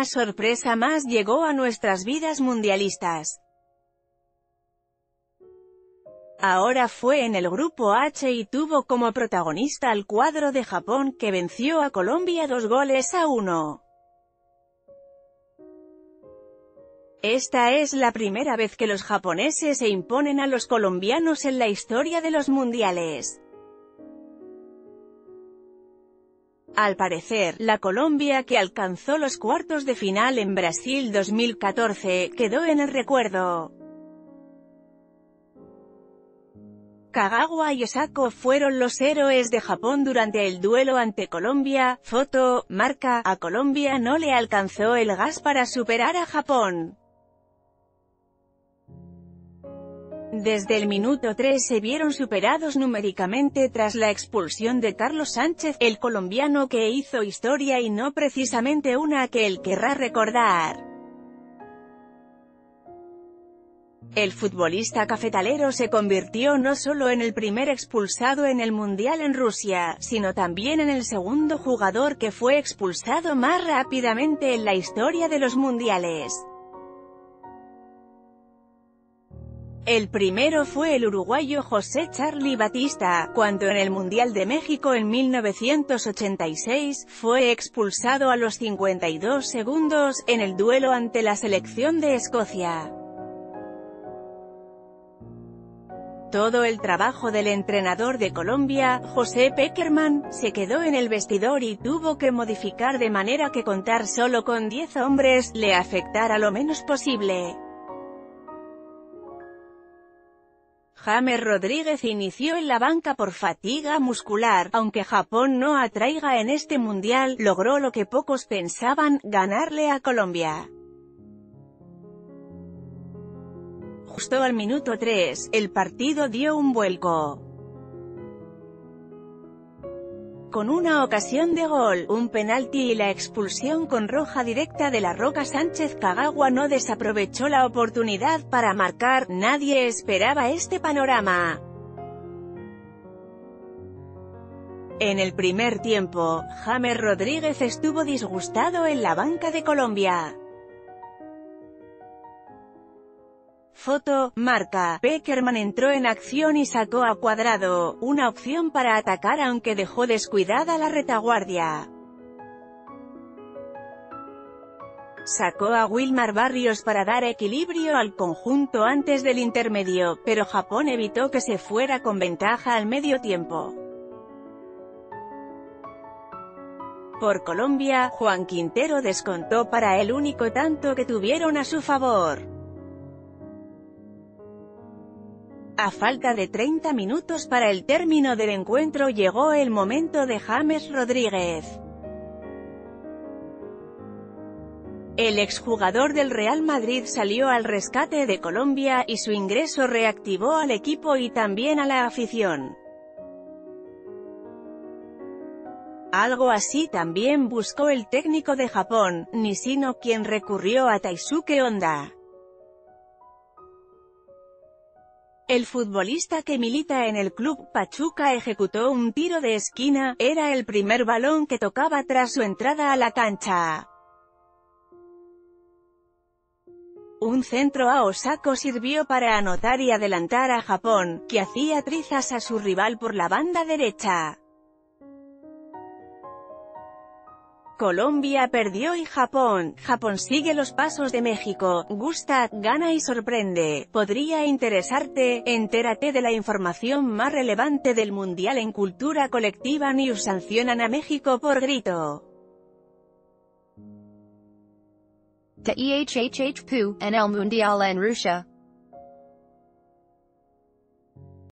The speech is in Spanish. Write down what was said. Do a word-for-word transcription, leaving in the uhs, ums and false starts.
Una sorpresa más llegó a nuestras vidas mundialistas. Ahora fue en el Grupo H y tuvo como protagonista al cuadro de Japón, que venció a Colombia dos goles a uno. Esta es la primera vez que los japoneses se imponen a los colombianos en la historia de los mundiales. Al parecer, la Colombia que alcanzó los cuartos de final en Brasil dos mil catorce, quedó en el recuerdo. Kagawa y Osako fueron los héroes de Japón durante el duelo ante Colombia. Foto, marca, a Colombia no le alcanzó el gas para superar a Japón. Desde el minuto tres se vieron superados numéricamente tras la expulsión de Carlos Sánchez, el colombiano que hizo historia y no precisamente una que él querrá recordar. El futbolista cafetalero se convirtió no solo en el primer expulsado en el Mundial en Rusia, sino también en el segundo jugador que fue expulsado más rápidamente en la historia de los Mundiales. El primero fue el uruguayo José Charly Batista, cuando en el Mundial de México en mil novecientos ochenta y seis, fue expulsado a los cincuenta y dos segundos, en el duelo ante la selección de Escocia. Todo el trabajo del entrenador de Colombia, José Pékerman, se quedó en el vestidor y tuvo que modificar de manera que contar solo con diez hombres le afectara lo menos posible. James Rodríguez inició en la banca por fatiga muscular. Aunque Japón no atraiga en este mundial, logró lo que pocos pensaban, ganarle a Colombia. Justo al minuto tres, el partido dio un vuelco. Con una ocasión de gol, un penalti y la expulsión con roja directa de la Roca Sánchez, Kagawa no desaprovechó la oportunidad para marcar. Nadie esperaba este panorama. En el primer tiempo, James Rodríguez estuvo disgustado en la banca de Colombia. Foto, marca, Pékerman entró en acción y sacó a Cuadrado, una opción para atacar aunque dejó descuidada la retaguardia. Sacó a Wilmar Barrios para dar equilibrio al conjunto antes del intermedio, pero Japón evitó que se fuera con ventaja al medio tiempo. Por Colombia, Juan Quintero descontó para el único tanto que tuvieron a su favor. A falta de treinta minutos para el término del encuentro llegó el momento de James Rodríguez. El exjugador del Real Madrid salió al rescate de Colombia y su ingreso reactivó al equipo y también a la afición. Algo así también buscó el técnico de Japón, Nishino, quien recurrió a Taisuke Honda. El futbolista que milita en el club Pachuca ejecutó un tiro de esquina. Era el primer balón que tocaba tras su entrada a la cancha. Un centro a Osako sirvió para anotar y adelantar a Japón, que hacía trizas a su rival por la banda derecha. Colombia perdió y Japón, Japón sigue los pasos de México, gusta, gana y sorprende. Podría interesarte. Entérate de la información más relevante del Mundial en Cultura Colectiva. News. Sancionan a México por grito. T H H H P U, en el Mundial en Rusia.